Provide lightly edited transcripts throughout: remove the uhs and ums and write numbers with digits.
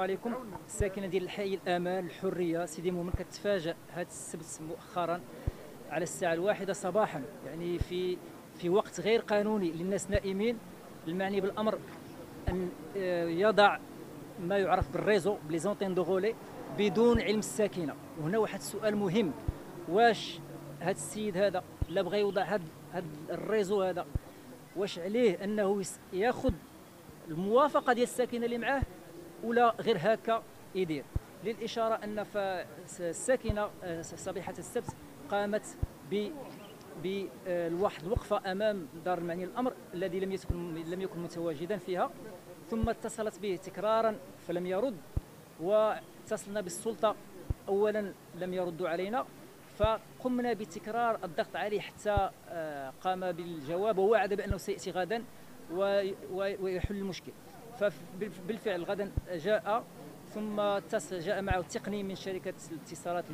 عليكم. الساكنه ديال الحي الامان الحريه سيدي مومن كتفاجأ هذا السبت مؤخرا على الساعه 1 صباحا، يعني في وقت غير قانوني للناس نائمين. المعني بالامر ان يضع ما يعرف بالريزو بلي زونتين دوغولي بدون علم الساكنه. وهنا واحد السؤال مهم، واش هذا السيد هذا اللي بغى يوضع هذا الريزو هذا، واش عليه انه ياخذ الموافقه ديال الساكنه اللي معاه ولا غير هكا يدير؟ للاشاره ان الساكنه صبيحه السبت قامت بواحد الوقفه امام دار المعني الامر الذي لم يكن متواجدا فيها، ثم اتصلت به تكرارا فلم يرد، واتصلنا بالسلطه اولا لم يردوا علينا، فقمنا بتكرار الضغط عليه حتى قام بالجواب ووعد بانه سياتي غدا ويحل المشكل. فبالفعل غدا جاء، ثم جاء معه التقني من شركه الاتصالات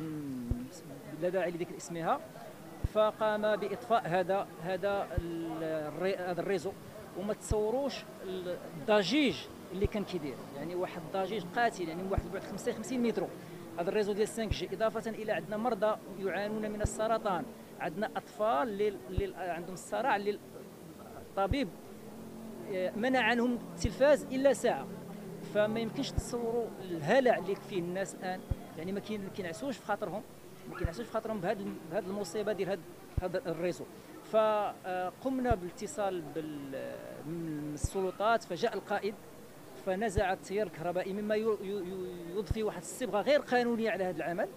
لا داعي لذكر اسمها، فقام باطفاء هذا الريزو. وما تصوروش الضجيج اللي كان كيدير، يعني واحد الضجيج قاتل، يعني واحد البعد 50 متر هذا الريزو ديال 5G. اضافه الى عندنا مرضى يعانون من السرطان، عندنا اطفال اللي عندهم الصرع اللي الطبيب منع عنهم التلفاز الا ساعه. فما يمكنش تصوروا الهلع اللي فيه الناس الان، يعني ما كينعسوش في خاطرهم بهذه المصيبه ديال هذا الريزو. فقمنا بالاتصال بالسلطات، فجاء القائد فنزع التيار الكهربائي مما يضفي واحد الصبغه غير قانونيه على هذا العمل،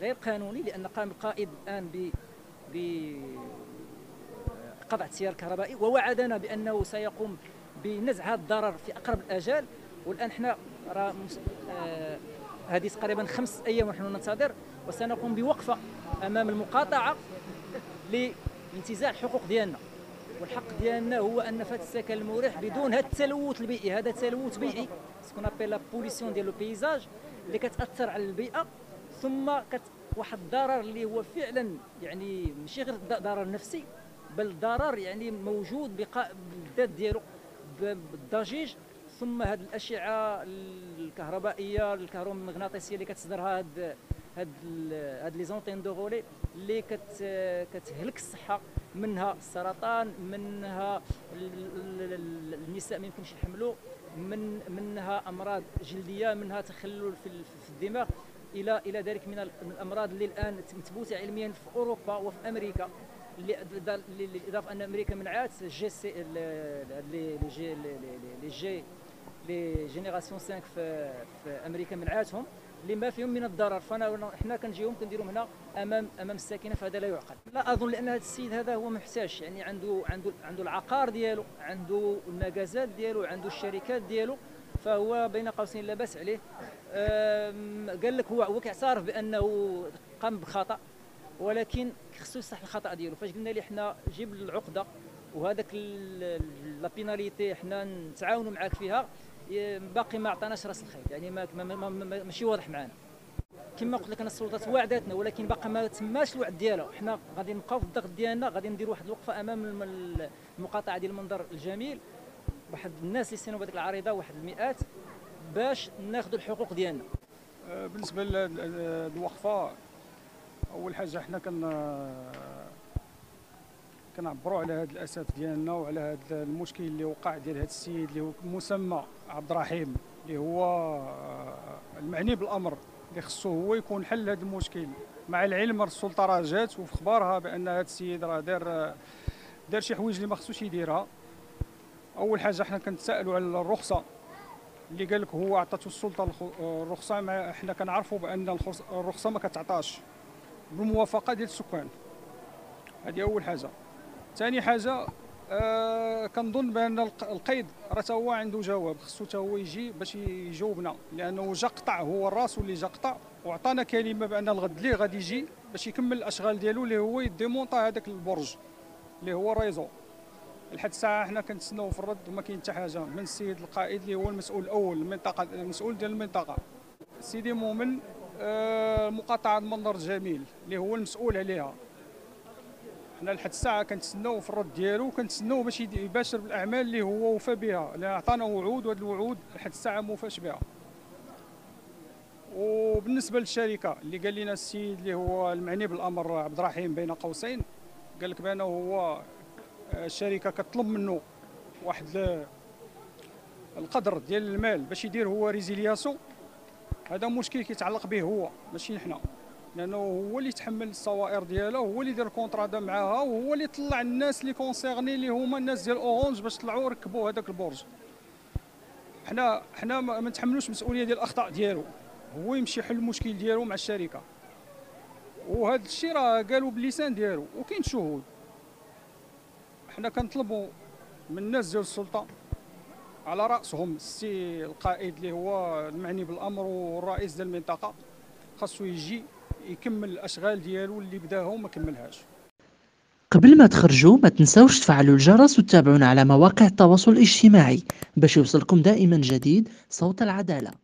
غير قانوني، لان قام القائد الان بقطع التيار الكهربائي ووعدنا بانه سيقوم بنزع هذا الضرر في اقرب الاجال. والان حنا راه هذه تقريبا 5 ايام ونحن ننتظر، وسنقوم بوقفه امام المقاطعه لانتزاع الحقوق ديالنا. والحق ديالنا هو ان فات السكن المريح بدون هذا التلوث البيئي، هذا تلوث بيئي سكون ابي لا بوليسيون ديال لو بيزاج اللي كتاثر على البيئه، ثم واحد الضرر اللي هو فعلا يعني ماشي غير ضرر نفسي بل ضرر يعني موجود بقاء الذات ديالو بالضجيج. ثم هذه الاشعه الكهربائيه الكهرومغناطيسيه اللي كتصدرها هاد لي زونتين دو غولي اللي كتهلك الصحه، منها السرطان، منها النساء ما يمكنش يحملوا، منها امراض جلديه، منها تخلل في الدماغ الى ذلك من الامراض اللي الان مثبوته علميا في اوروبا وفي امريكا. بالاضافه ان امريكا منعت الجي سي لي جي لي جي لي جينيراسيون 5 في امريكا منعاتهم لما فيهم من الضرر. فاحنا كنجيهم كنديرهم هنا امام الساكنه، فهذا لا يعقل. لا اظن، لان هذا السيد هذا هو محتاج، يعني عنده العقار ديالو، عنده المجازات ديالو، عنده الشركات ديالو، فهو بين قوسين لا باس عليه. قال لك هو كيعترف بانه قام بخطا، ولكن خصو يصحح الخطا ديالو. فاش قلنا ليه حنا جيب العقده وهذاك لابيناليتي حنا نتعاونوا معاك فيها، باقي ما عطاناش راس الخيل، يعني ماشي واضح معانا. كما قلت لك انا السلطات وعدتنا، ولكن باقي ما تماش الوعد ديالها. حنا غادي نبقاو في الضغط ديالنا، غادي نديروا واحد الوقفه امام المقاطعه ديال المنظر الجميل، واحد الناس اللي سينوا بهذيك العريضه واحد المئات، باش ناخذوا الحقوق ديالنا. بالنسبه للوقفه، اول حاجه حنا كنعبروا على هذا الاسف ديالنا وعلى هذا المشكل اللي وقع ديال هذا السيد اللي هو مسمى عبد الرحيم، اللي هو المعني بالامر، اللي خصو هو يكون حل هذا المشكل. مع العلم السلطه راه جات وفي اخبارها بان هذا السيد راه دار شي حوايج اللي ما خصوش يديرها. اول حاجه حنا كنتسائلوا على الرخصه اللي قال لك هو عطاتو السلطه الرخصه، مع حنا كنعرفوا بان الرخصه ما كتعطاش بالموافقه ديال السكان. هذه اول حاجه. ثاني حاجه كنظن بان القيد راه تا هو عنده جواب، خصو تا هو يجي باش يجاوبنا، لانه جا قطع، هو الراس اللي جا قطع وعطانا كلمه بان الغد اللي غادي يجي باش يكمل الاشغال ديالو اللي هو يديمونطا هذاك البرج اللي هو ريزو. لحد الساعه حنا كنتسناو في الرد وما كاين حتى حاجه من السيد القائد اللي هو المسؤول الاول المنطقه، المسؤول ديال المنطقه سيدي مومن، مقاطعه المنظر الجميل اللي هو المسؤول عليها. حنا لحد الساعه كنتسناو في الرد ديالو، وكنتسناو باش يباشر بالاعمال اللي هو وفى بها، اللي عطانا وعود، وهاد الوعود لحد الساعه موفاش بها. وبالنسبه للشركه اللي قال لنا السيد اللي هو المعني بالامر عبد الرحيم بين قوسين، قال لك بانه هو الشركه كطلب منه واحد القدر ديال المال باش يدير هو ريزيلياسو. هذا مشكل كيتعلق به هو ماشي حنا، لانه هو اللي يتحمل الصوائر ديالها، هو اللي يدير الكونطرا هذا معاها، وهو اللي يطلع الناس اللي كونسيرني اللي هما الناس ديال اورانج باش طلعوا ركبوا هذاك البرج. حنا ما نتحملوش المسؤوليه ديال الاخطاء ديالو، هو يمشي يحل المشكل ديالو مع الشركه، وهذا الشيء راه قالوا باللسان ديالو وكاين شهود. حنا كنطلبوا من الناس ديال السلطه على راسهم السي القائد اللي هو المعني بالامر والرئيس ديال المنطقه، خاصو يجي يكمل الاشغال ديالو اللي بداها وما كملهاش. قبل ما تخرجوا ما تنساوش تفعلوا الجرس وتتابعونا على مواقع التواصل الاجتماعي باش يوصلكم دائما جديد صوت العداله.